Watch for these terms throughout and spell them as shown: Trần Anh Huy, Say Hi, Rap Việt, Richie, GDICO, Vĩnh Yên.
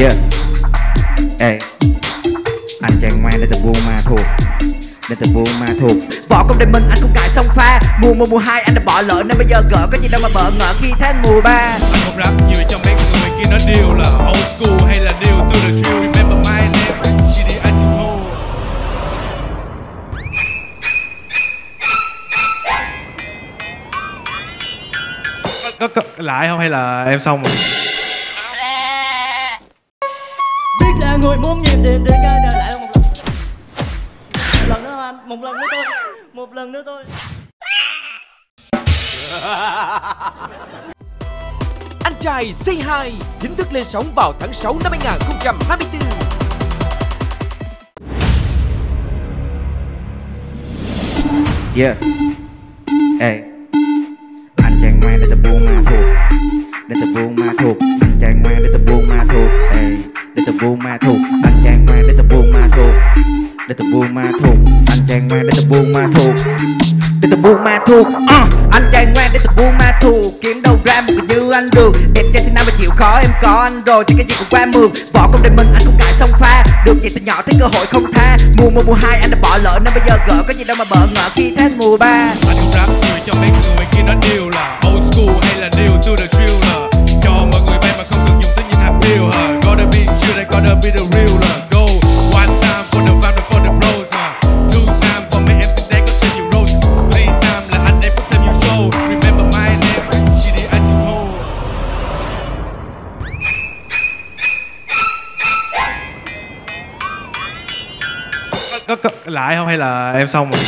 Yeah. Ê, anh chàng ngoan đã từng buông ma thuộc, đã từng buông ma thuộc. Võ công đầy mình anh cũng cãi xong pha. Mùa 1, mùa 2 anh đã bỏ lỡ, nên bây giờ gỡ có gì đâu mà bỡ ngỡ khi tháng mùa 3. Anh không rap nhiều trong mấy người kia nói điều là old school hay là điều từ the drill. Remember my name, GDICO. Có lại không hay là em xong rồi? Biết là người muốn nhịp điệp để ra đời lại một lần. Một lần nữa anh, một lần nữa tôi, một lần nữa tôi. Anh trai Say Hi chính thức lên sóng vào tháng 6 năm 2024. Yeah. Hey. Anh chàng ngoan để tập buông ma thuộc, để tập buông ma thuộc. Anh chàng ngoan để tập buông ma thuộc, hey. Để tập buông ma thuộc. Anh chàng ngoan để tập buông ma thuộc, để tập buông ma thuộc. Anh chàng ngoan để tập buông ma thuộc, để tập buông ma thuộc. Anh trai ngoan để tập buông ma thuộc, kiếm đâu ra một người như anh được. Đẹp trai sinh năm mà chịu khó, em có anh rồi thì cái gì cũng qua mường. Võ công đầy mình anh cũng cãi xong pha, được gì từ nhỏ thấy cơ hội không tha. Mùa 1, mùa 2 anh đã bỏ lỡ, nên bây giờ gỡ có gì đâu mà bỡ ngỡ khi tháng mùa 3. Anh không rap người cho mấy người kia nói điều là old school hay là điều to the drill là cho mọi người bay mà không cần dùng tới những hạt điều hả. Gotta be chill, gotta be the real là go. One time for the fam, for the bros hả. Two time for mấy em today có thêm nhiều roses. Three time là anh em có thêm nhiều show. Remember my name, GDICO. Có lại không hay là em xong rồi?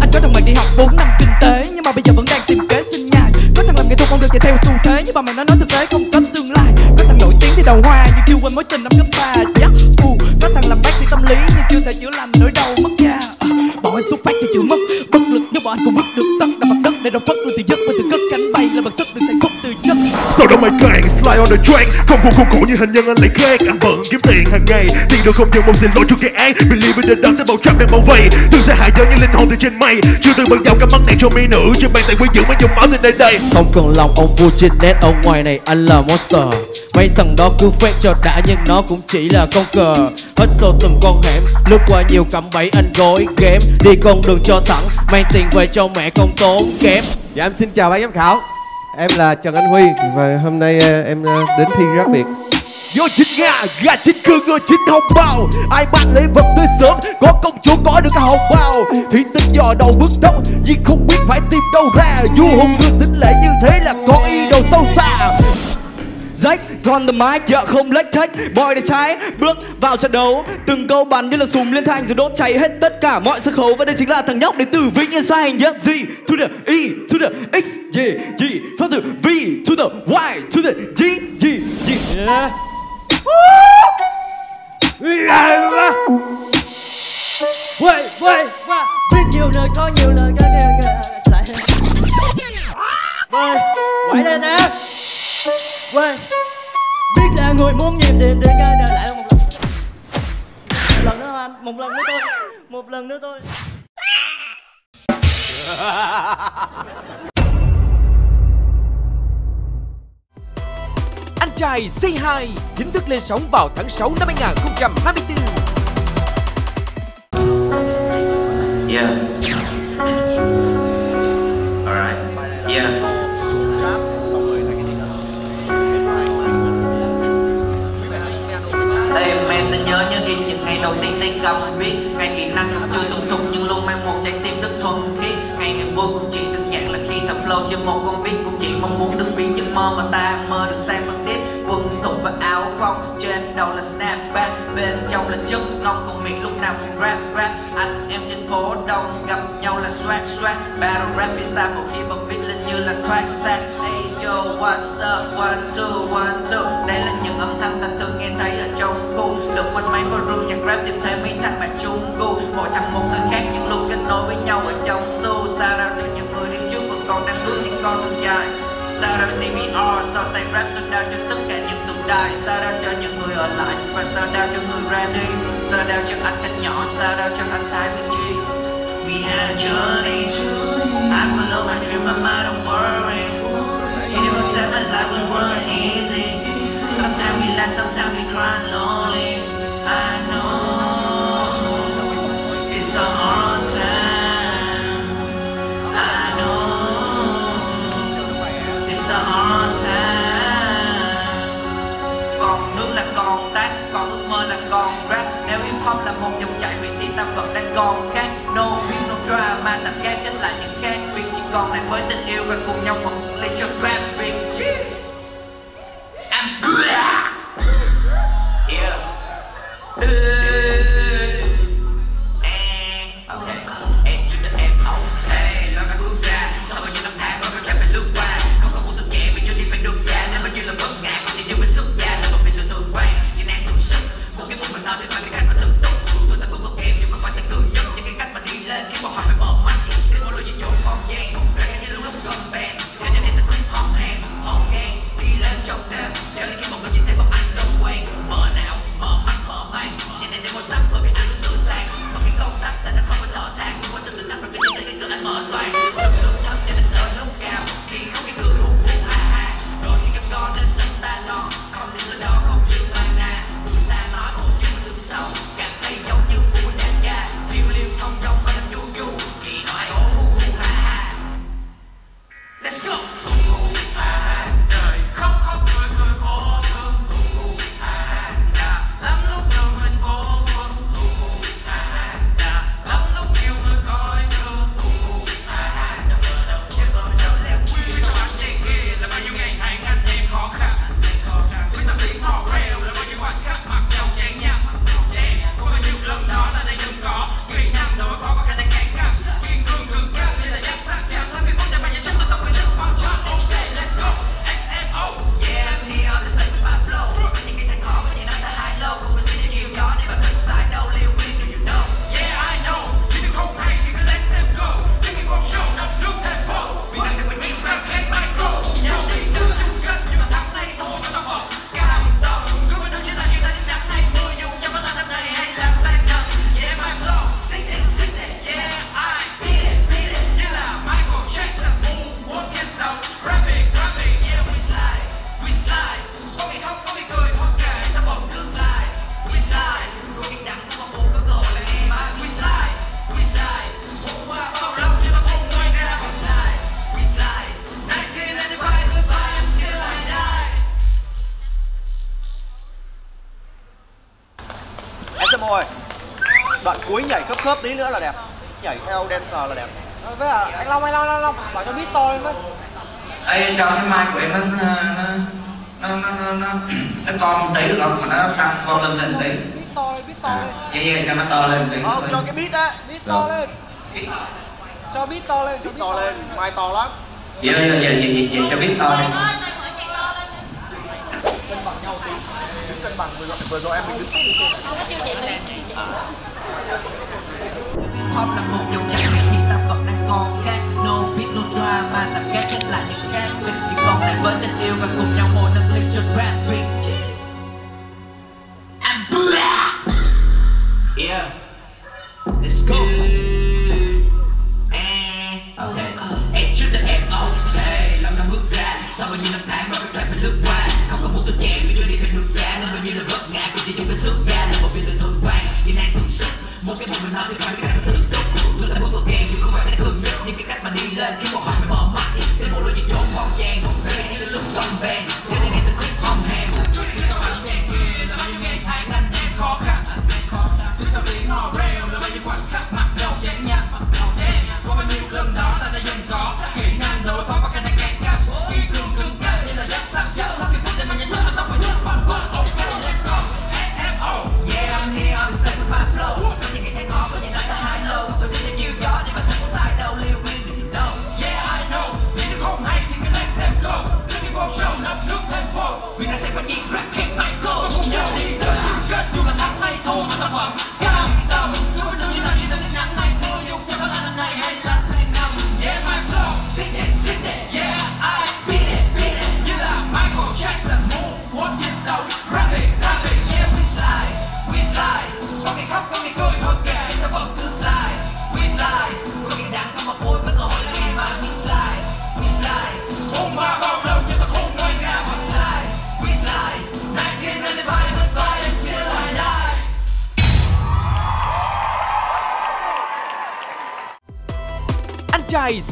Anh có thằng mình đi học 4 năm kinh tế, nhưng mà bây giờ vẫn đang tìm kế sinh nhai. Có thằng làm nghệ thuật không được chạy theo xu thế, nhưng mà mày nói thực tế không có tương lai. Có thằng nổi tiếng thì đầu hoa như kêu quên mối tình năm cấp 3. Có thằng làm bác sĩ tâm lý nhưng chưa thể chữa lành nỗi đau mất da. Bọn anh xuất phát cho chữ mất, bất lực nhưng bọn anh cũng mất được tất. Đã mặt đất để đâu phất luôn từ giấc, mình từ cất cánh bay là bằng sức được sản xuất từ chất. Sau đó mày càng slide on the track, không buồn khổ như hình nhân anh lại khác. Anh vẫn kiếm tiền hàng ngày, tiền được không dừng một xin lỗi cho cái án. Believe in the dark sẽ bầu trap đang bảo vệ, thường sẽ hại dân như linh hồn từ trên mây. Chưa từng bận giàu cắm mắt này cho mỹ nữ, trên bàn tài quý dưỡng mới dùng máu lên đây đây. Không cần lòng ông vua trên net, ông ngoài này anh là monster. Mấy thằng đó cứ fake cho đã nhưng nó cũng chỉ là con cờ. Hết sâu từng con hẻm, lướt qua nhiều cạm bẫy anh gói ghém. Đi con đường cho thẳng, mang tiền về cho mẹ không tốn kém. Dạ em xin chào ban giám khảo, em là Trần Anh Huy và hôm nay em đến thi rap Việt. Vô chính Nga, gà chính cương, ngô chính hồng bao. Ai mang lễ vật tới sớm, có công chúa có được cả hồng bao. Thủy tinh dò đầu bước tốc, nhưng không biết phải tìm đâu ra. Du hùng vương xính lễ như thế là có ý đồ sâu xa. Rách, giòn tầm mái, chợ không lách thách. Boy để trái, bước vào trận đấu. Từng câu bắn như là súng liên thanh rồi đốt cháy hết tất cả mọi sân khấu. Và đây chính là thằng nhóc đến từ Vĩnh Yên sang nhớ gì to the E, to the X, Y, Y. Phát từ V, to the Y, to the G, Y, Y. Quay, quay, quay. Biết nhiều lời, có nhiều lời, có nhiều lời. Lại hết. Quay, quay lên em. Quay. Biết là người muốn nhịp điệp để ra đời lại một lần. Một lần nữa anh, một lần nữa tôi, một lần nữa tôi. Anh trai Say Hi chính thức lên sóng vào tháng 6 năm 2024. Yeah. Alright. Yeah. Nhớ như in những ngày đầu tiên đang cầm viết. Ngày kỹ năng cũng chưa tung tung nhưng luôn mang một trái tim rất thuần khiết. Ngày niềm vui cũng chỉ đơn giản là khi tập flow trên một con beat. Cũng chỉ mong muốn được biến giấc mơ mà ta mơ được sang bằng tiếp. Quần tục và áo phong, trên đầu là snapback, bên trong là chất ngon, còn miệng lúc nào cũng rap rap. Anh em trên phố đông gặp nhau là swag swag. Battle rap freestyle một khi bật beat lên như là thoát xác. Hey yo, what's up, 1, 2, 1, 2. Đây là những âm thanh ta thường nghe thấy ở trong khu. Được quanh máy forum nhạc rap tìm thấy mấy thằng bạn chung gu. Mỗi thằng một nơi khác những luôn kết nối với nhau ở trong studio. Sao ra cho những người đi trước vẫn còn đang bước những con đường dài. Sao ra CBR, sao say rap, sao đao cho tất cả những tụ đài. Sao đao cho những người ở lại và sao đao cho người ra đi. Sao đao cho anh cách nhỏ, sao đao cho anh Thái Richie. We had a journey, I follow my dream, my mind don't worry. It was set my life was one easy. còn lại với tình yêu và cùng nhau một ly cho rap Việt anh khớp tí nữa là đẹp, nhảy theo dancer là đẹp. Với à, anh Long bảo cho beat to lên với. Ê, cho cái mic của em nó to một tí được không? Mà nó tăng volume lên tí. Beat to lên. Vậy cho nó to lên tí. Không, cho cái beat á, beat to lên. Cho beat to lên, mic to lắm. Vậy cho beat to lên. Cân bằng nhau tí. Cân bằng vừa rồi em mình Pop là một dòng trạng thái nhưng tạm vẫn đang còn khác. No beat no drama, tạm khác nhất là những khác. Mình chỉ còn lại với tình yêu và cùng nhau mỗi nâng lên cho rap Việt. I'm black. Yeah, let's go. Okay, em trước đây em okay. Làm năm bước ra, sau bao nhiêu năm tháng bao nhiêu trải phải lướt qua. Không có một tôi chèn, mình chưa đi phải được ra. Nên bao nhiêu là vấp ngã, mình chỉ đi phải xuất ra. Là một việc là thương quan, như đang cùng sức. Một cái mình nói thì phải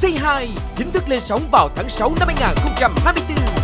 Say Hi chính thức lên sóng vào tháng 6 năm 2024.